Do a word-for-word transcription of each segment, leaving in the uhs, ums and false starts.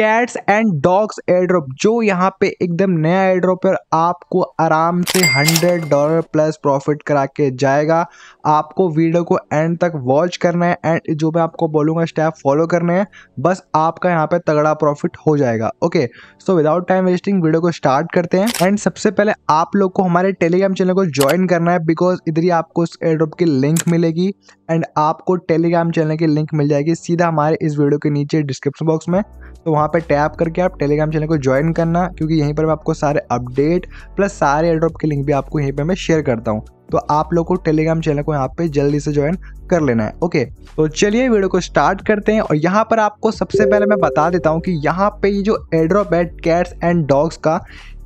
Cats and dogs airdrop, जो यहाँ पे एकदम नया एयरड्रॉप है, आपको आराम से हंड्रेड डॉलर प्लस प्रॉफिट करा के जाएगा। आपको वीडियो को एंड तक वॉच करना है एंड जो मैं आपको बोलूँगा स्टेप फॉलो करने हैं, बस आपका यहाँ पे तगड़ा प्रॉफिट हो जाएगा। Okay, so without time wasting video को स्टार्ट करते हैं। एंड सबसे पहले आप लोग को हमारे टेलीग्राम चैनल को ज्वाइन करना है, बिकॉज इधर ही आपको इस एयरड्रॉप की लिंक मिलेगी एंड आपको टेलीग्राम चैनल की लिंक मिल जाएगी सीधा हमारे इस वीडियो के नीचे डिस्क्रिप्शन बॉक्स में। तो वहाँ पे टैप करके आप टेलीग्राम चैनल को ज्वाइन करना, क्योंकि यहीं पर मैं आपको सारे अपडेट प्लस सारे एयरड्रॉप के लिंक भी आपको यहीं पर मैं शेयर करता हूँ। तो आप लोग को टेलीग्राम चैनल को यहाँ पे जल्दी से ज्वाइन कर लेना है। ओके, तो चलिए वीडियो को स्टार्ट करते हैं। और यहाँ पर आपको सबसे पहले मैं बता देता हूँ कि यहाँ पे ये जो एयरड्रॉप है कैट्स एंड डॉग्स का,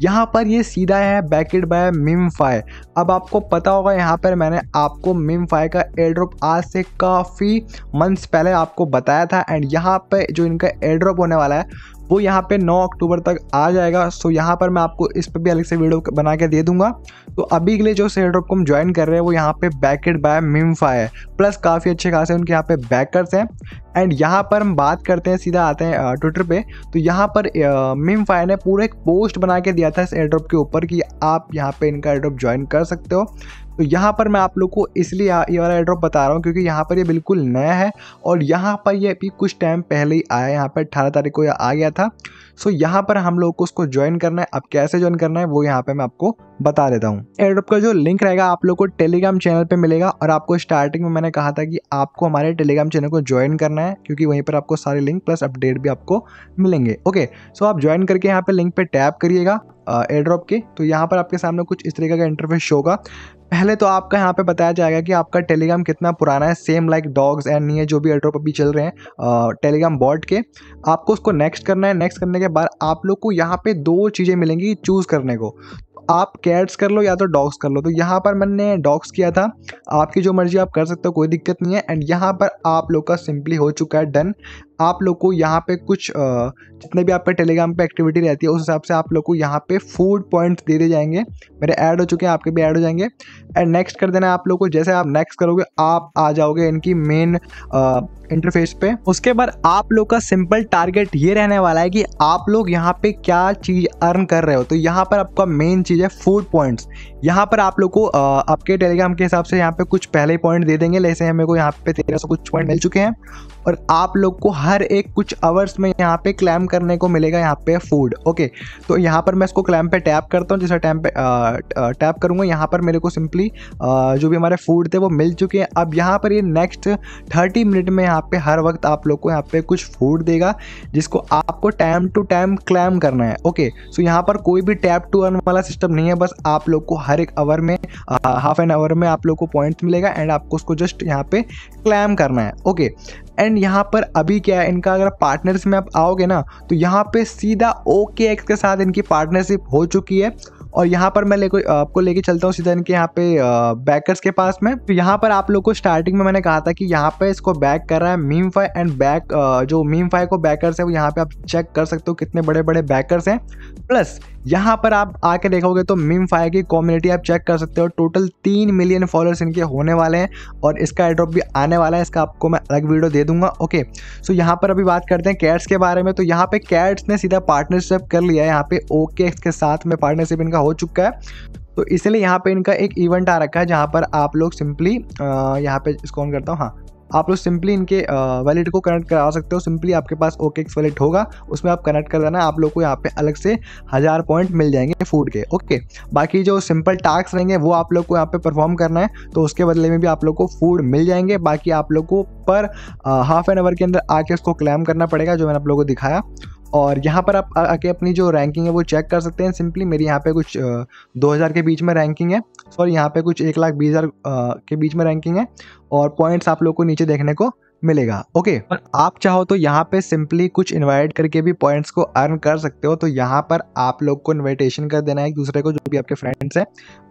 यहाँ पर ये सीधा है बैकेड बाय मेमफाई। अब आपको पता होगा यहाँ पर मैंने आपको मेमफाई का एयरड्रॉप आज से काफ़ी मंथ्स पहले आपको बताया था एंड यहाँ पर जो इनका एयरड्रॉप होने वाला है वो यहाँ पे नौ अक्टूबर तक आ जाएगा। सो यहाँ पर मैं आपको इस पर भी अलग से वीडियो बना के दे दूंगा। तो अभी के लिए जो एयरड्रॉप को हम ज्वाइन कर रहे हैं वो यहाँ पे बैकेड बाय मेमफाई है, प्लस काफ़ी अच्छे खासे उनके यहाँ पे बैकर्स हैं। एंड यहाँ पर हम बात करते हैं, सीधा आते हैं ट्विटर पे। तो यहाँ पर मेमफाई ने पूरा एक पोस्ट बना के दिया था इस एयरड्रॉप के ऊपर कि आप यहाँ पे इनका एयरड्रॉप ज्वाइन कर सकते हो। तो यहाँ पर मैं आप लोग को इसलिए ये वाला एयरड्रॉप बता रहा हूँ क्योंकि यहाँ पर ये बिल्कुल नया है और यहाँ पर ये अभी कुछ टाइम पहले ही आया है, यहाँ पर अट्ठारह तारीख को ये आ गया था। सो यहाँ पर हम लोग को उसको ज्वाइन करना है। अब कैसे ज्वाइन करना है वो यहाँ पे मैं आपको बता देता हूँ। एयरड्रॉप का जो लिंक रहेगा आप लोग को टेलीग्राम चैनल पे मिलेगा और आपको स्टार्टिंग में मैंने कहा था कि आपको हमारे टेलीग्राम चैनल को ज्वाइन करना है, क्योंकि वहीं पर आपको सारे लिंक प्लस अपडेट भी आपको मिलेंगे। ओके, सो आप ज्वाइन करके यहाँ पे लिंक पे टैप करिएगा एयरड्रॉप के। तो यहाँ पर आपके सामने कुछ इस तरीके का इंटरफेस शो होगा। पहले तो आपका यहाँ पे बताया जाएगा कि आपका टेलीग्राम कितना पुराना है, सेम लाइक डॉग्स एंड ये जो भी एयरड्रॉप अभी चल रहे हैं टेलीग्राम बॉट के, आपको उसको नेक्स्ट करना है। नेक्स्ट करने के बाद आप लोग को यहाँ पे दो चीज़ें मिलेंगी चूज़ करने को, आप कैट्स कर लो या तो डॉग्स कर लो। तो यहाँ पर मैंने डॉग्स किया था, आपकी जो मर्जी आप कर सकते हो, कोई दिक्कत नहीं है। एंड यहाँ पर आप लोग का सिंपली हो चुका है डन। आप लोग को यहाँ पे कुछ जितने भी आप पे टेलीग्राम पे एक्टिविटी रहती है उस हिसाब से आप लोग को यहाँ पे फूड पॉइंट्स दे दिए जाएंगे। मेरे ऐड हो चुके हैं, आपके भी ऐड हो जाएंगे। एंड नेक्स्ट कर देना आप लोग को। जैसे आप नेक्स्ट करोगे आप आ जाओगे इनकी मेन इंटरफेस पे। उसके बाद आप लोग का सिंपल टारगेट ये रहने वाला है कि आप लोग यहाँ पे क्या चीज़ अर्न कर रहे हो। तो यहाँ पर आपका मेन चीज़ है फूड पॉइंट्स। यहाँ पर आप लोग को आपके टेलीग्राम के हिसाब से यहाँ पे कुछ पहले ही पॉइंट दे देंगे। जैसे हमें को यहाँ पे तेरह सौ कुछ पॉइंट मिल चुके हैं और आप लोग को हर एक कुछ आवर्स में यहाँ पे क्लैम करने को मिलेगा यहाँ पे फूड। ओके, तो यहाँ पर मैं इसको क्लैम पे टैप करता हूँ। जैसे टैप पे टैप करूँगा यहाँ पर मेरे को सिंपली जो भी हमारे फूड थे वो मिल चुके हैं। अब यहाँ पर ये यह नेक्स्ट थर्टी मिनट में यहाँ पे हर वक्त आप लोग को यहाँ पे कुछ फूड देगा जिसको आपको टाइम टू टाइम क्लैम करना है। ओके, सो यहाँ पर कोई भी टैप टू अर्न वाला सिस्टम नहीं है, बस आप लोग को हर एक आवर में हाफ एन आवर में आप लोग को पॉइंट्स मिलेगा एंड आपको उसको जस्ट यहाँ पे क्लैम करना है। ओके, एंड यहाँ पर अभी क्या है इनका, अगर पार्टनर्स में आप आओगे ना तो यहाँ पे सीधा O K X के साथ इनकी पार्टनरशिप हो चुकी है। और यहाँ पर मैं लेको आपको लेके चलता हूँ सीधा इनके यहाँ पे बैकर्स के पास में। तो यहाँ पर आप लोग को स्टार्टिंग में मैंने कहा था कि यहाँ पे इसको बैक कर रहा है मेमफाई एंड बैक जो मेमफाई को बैकर्स है वो यहाँ पे आप चेक कर सकते हो कितने बड़े बड़े बैकर्स हैं। प्लस यहाँ पर आप आके देखोगे तो मेमफाई की कम्युनिटी आप चेक कर सकते हो, टोटल तीन मिलियन फॉलोअर्स इनके होने वाले हैं और इसका एयरड्रॉप भी आने वाला है। इसका आपको मैं अलग वीडियो दे दूंगा। ओके, सो यहाँ पर अभी बात करते हैं कैट्स के बारे में। तो यहाँ पे कैट्स ने सीधा पार्टनरशिप कर लिया है यहाँ पे O K X के साथ में, पार्टनरशिप इनका हो चुका है। तो इसलिए यहाँ पे इनका एक इवेंट आ रखा है जहाँ पर आप लोग सिंपली यहाँ पे इसको ऑन करता हूँ। हाँ, आप लोग सिंपली इनके वैलेट को कनेक्ट करा सकते हो। सिंपली आपके पास O K X वैलेट होगा, उसमें आप कनेक्ट कर देना, आप लोग को यहाँ पे अलग से हज़ार पॉइंट मिल जाएंगे फूड के। ओके, बाकी जो सिंपल टास्क रहेंगे वो आप लोग को यहाँ पे परफॉर्म करना है, तो उसके बदले में भी आप लोग को फूड मिल जाएंगे। बाकी आप लोग को पर हाफ एन आवर के अंदर आके उसको क्लैम करना पड़ेगा, जो मैंने आप लोगों को दिखाया। और यहाँ पर आप आके अपनी जो रैंकिंग है वो चेक कर सकते हैं। सिंपली मेरी यहाँ पे कुछ दो हज़ार के बीच में रैंकिंग है, सॉरी यहाँ पे कुछ एक लाख बीस हज़ार के बीच में रैंकिंग है और पॉइंट्स आप लोग को नीचे देखने को मिलेगा। ओके, और आप चाहो तो यहाँ पे सिंपली कुछ इनवाइट करके भी पॉइंट्स को अर्न कर सकते हो। तो यहाँ पर आप लोग को इनविटेशन कर देना है एक दूसरे को, जो भी आपके फ्रेंड्स हैं,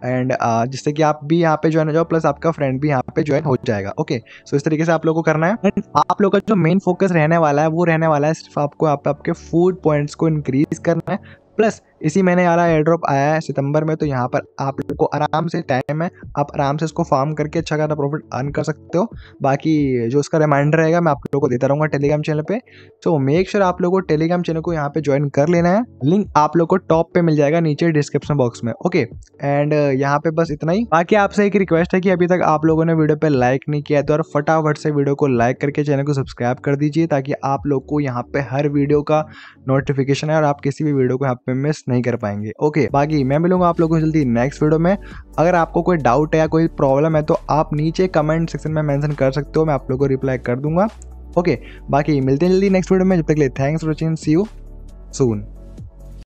एंड जिससे कि आप भी यहाँ पे ज्वाइन हो जाओ प्लस आपका फ्रेंड भी यहाँ पे ज्वाइन हो जाएगा। ओके, सो इस तरीके से आप लोग को करना है। एंड आप लोग का जो मेन फोकस रहने वाला है वो रहने वाला है सिर्फ आपको आप, आपके फूड पॉइंट्स को इंक्रीज करना है। प्लस इसी महीने यार एयर ड्रॉप आया है सितंबर में, तो यहाँ पर आप लोग को आराम से टाइम है, आप आराम से इसको फार्म करके अच्छा खासा प्रॉफिट अर्न कर सकते हो। बाकी जो उसका रिमाइंडर रहेगा मैं आप लोगों को देता रहूँगा टेलीग्राम चैनल पे। सो मेक श्योर आप लोगों को टेलीग्राम चैनल को यहाँ पे ज्वाइन कर लेना है, लिंक आप लोग को टॉप पे मिल जाएगा नीचे डिस्क्रिप्शन बॉक्स में। ओके एंड यहाँ पे बस इतना ही। बाकी आपसे एक रिक्वेस्ट है कि अभी तक आप लोगों ने वीडियो पे लाइक नहीं किया तो फटाफट से वीडियो को लाइक करके चैनल को सब्सक्राइब कर दीजिए, ताकि आप लोग को यहाँ पे हर वीडियो का नोटिफिकेशन है और आप किसी भी वीडियो को यहाँ पे मिस नहीं कर पाएंगे। ओके बाकी मैं मिलूंगा आप लोगों को जल्दी नेक्स्ट वीडियो में। अगर आपको कोई डाउट है या कोई प्रॉब्लम है तो आप नीचे कमेंट सेक्शन में मेंशन कर सकते हो, मैं आप लोगों को रिप्लाई कर दूंगा। ओके बाकी मिलते हैं जल्दी नेक्स्ट वीडियो में, जब तक के लिए thanks for watching, see you soon.